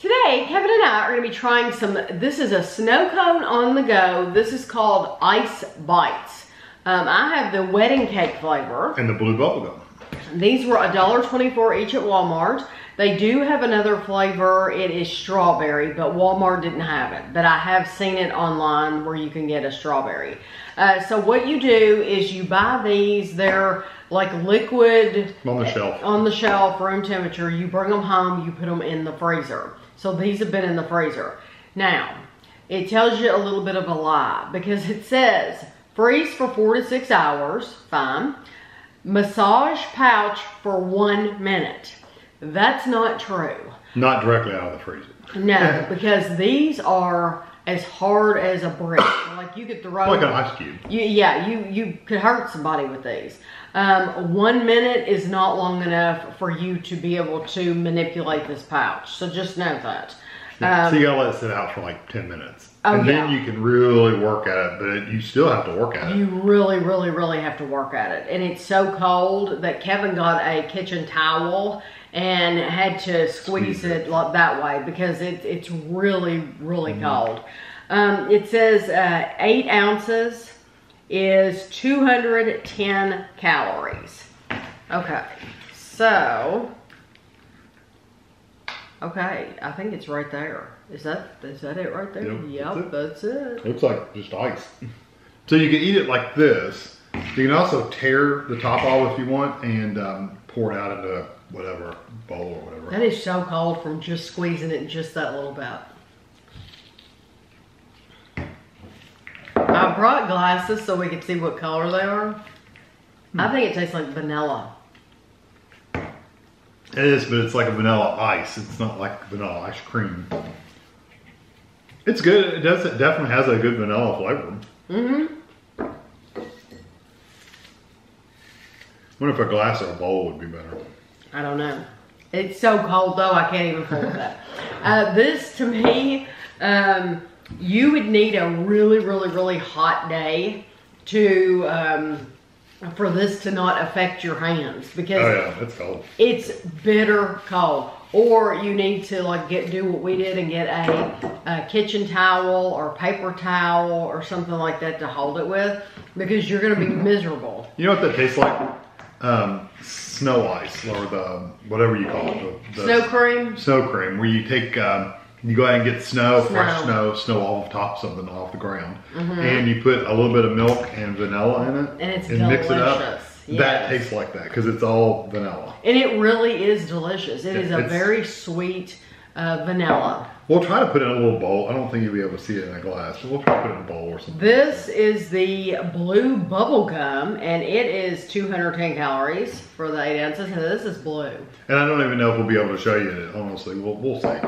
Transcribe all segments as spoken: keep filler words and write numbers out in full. Today, Kevin and I are going to be trying some, this is a snow cone on the go. This is called Ice Bites. Um, I have the wedding cake flavor. And the blue bubblegum. These were a dollar twenty-four each at Walmart. They do have another flavor. It is strawberry, but Walmart didn't have it. But I have seen it online where you can get a strawberry. Uh, so what you do is you buy these. They're like liquid. On the shelf. On the shelf, room temperature. You bring them home. You put them in the freezer. So these have been in the freezer. Now, it tells you a little bit of a lie because it says freeze for four to six hours. Fine. Massage pouch for one minute. That's not true. Not directly out of the freezer. No, because these are as hard as a brick. Like you could throw like an ice cube. You, yeah, you you could hurt somebody with these. Um, one minute is not long enough for you to be able to manipulate this pouch. So just know that. Yeah, um, so you gotta let it sit out for like ten minutes, oh, and yeah. then you can really work at it. But it, you still have to work at it. You really, really, really have to work at it. And it's so cold that Kevin got a kitchen towel and had to squeeze it like that way because it, it's really, really mm-hmm. cold. Um, it says uh, eight ounces is two hundred ten calories. Okay, so okay, I think it's right there. Is that is that it right there? Yep, yep, that's it. Looks like just ice. So you can eat it like this. You can also tear the top off if you want and um, pour it out into whatever bowl or whatever. That is so cold from just squeezing it just that little bit. I brought glasses so we could see what color they are. Hmm. I think it tastes like vanilla. It is, but it's like a vanilla ice. It's not like vanilla ice cream. It's good. It does. It definitely has a good vanilla flavor. Mm-hmm. I wonder if a glass or a bowl would be better. I don't know. It's so cold though, I can't even hold that. Uh, this to me, um, you would need a really, really, really hot day to um, for this to not affect your hands because oh, yeah. it's cold. It's bitter cold. Or you need to like get do what we did and get a, a kitchen towel or paper towel or something like that to hold it with because you're going to be miserable. You know what that tastes like? Um, snow ice or the whatever you call it, the, the snow cream. Snow cream, where you take, um, you go out and get snow, snow. fresh snow, snow off the top of something off the ground, mm-hmm. and you put a little bit of milk and vanilla in it, and, it's and mix it up. Yes. That tastes like that because it's all vanilla, and it really is delicious. It, it is a very sweet uh, vanilla. We'll try to put it in a little bowl. I don't think you'll be able to see it in a glass, but we'll try to put it in a bowl or something. This is the blue bubble gum, and it is two hundred ten calories for the eight ounces, and this is blue. And I don't even know if we'll be able to show you it, honestly. We'll, we'll see.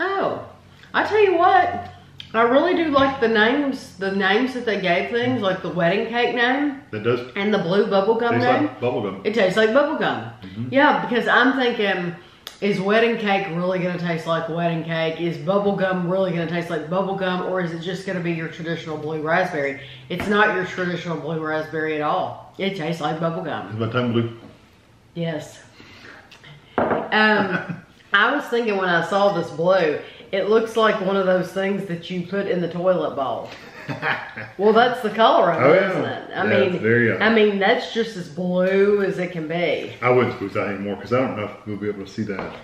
Oh, I tell you what, I really do like the names, the names that they gave things, like the wedding cake name. It does. And the blue bubble gum name. It tastes like bubble gum. It tastes like bubble gum. Mm-hmm. Yeah, because I'm thinking, is wedding cake really going to taste like wedding cake? Is bubble gum really going to taste like bubble gum? Or is it just going to be your traditional blue raspberry? It's not your traditional blue raspberry at all. It tastes like bubble gum. Is my tongue blue? Yes. Um, I was thinking when I saw this blue, it looks like one of those things that you put in the toilet bowl. Well, that's the color of oh, it, yeah. isn't it? I yeah, mean, very I mean, that's just as blue as it can be. I wouldn't squeeze that anymore because I don't know if we'll be able to see that.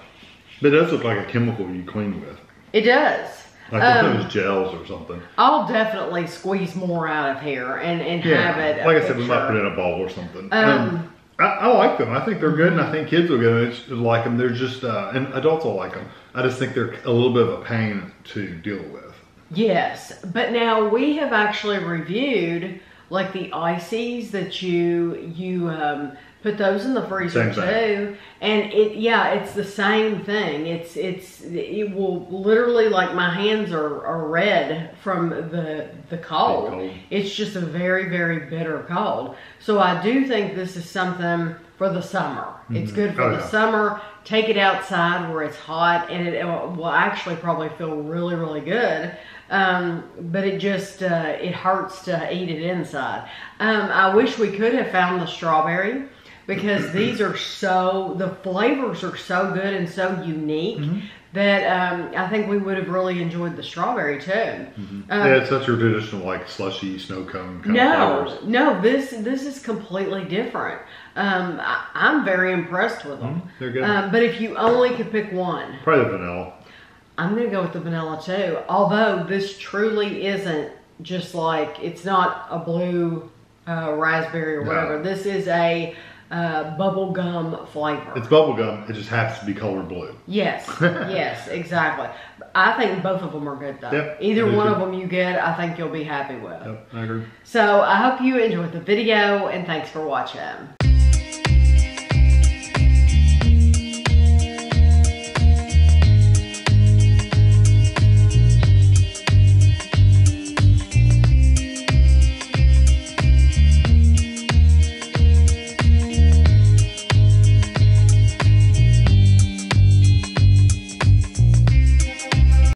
But it does look like a chemical you clean with. It does. Like um, if it was gels or something. I'll definitely squeeze more out of here and, and yeah. have it. Like I picture. said, we might put it in a bowl or something. Um, um, I, I like them. I think they're good, and I think kids will get like them. They're just, uh, and adults will like them. I just think they're a little bit of a pain to deal with. Yes, but now we have actually reviewed like the ices that you you um, put those in the freezer too, and it yeah, it's the same thing. It's it's it will literally like my hands are, are red from the the cold. cold. It's just a very very bitter cold. So I do think this is something for the summer. Mm-hmm. It's good for oh, the yeah. summer. Take it outside where it's hot, and it, it will actually probably feel really really good. Um, but it just, uh, it hurts to eat it inside. Um, I wish we could have found the strawberry, because these are so, the flavors are so good and so unique mm-hmm. that um, I think we would have really enjoyed the strawberry too. Mm-hmm. um, yeah, it's not your traditional like slushy snow cone kind no, of flavors. No, this this is completely different. Um, I, I'm very impressed with them. Mm-hmm. They're good. Um, but if you only could pick one, probably the vanilla. I'm gonna go with the vanilla too. Although this truly isn't just like, it's not a blue uh, raspberry or whatever. No. This is a uh, bubblegum flavor. It's bubblegum, it just happens to be colored blue. Yes, yes, exactly. I think both of them are good though. Yep, Either one too. of them you get, I think you'll be happy with. Yep, I agree. So I hope you enjoyed the video and thanks for watching.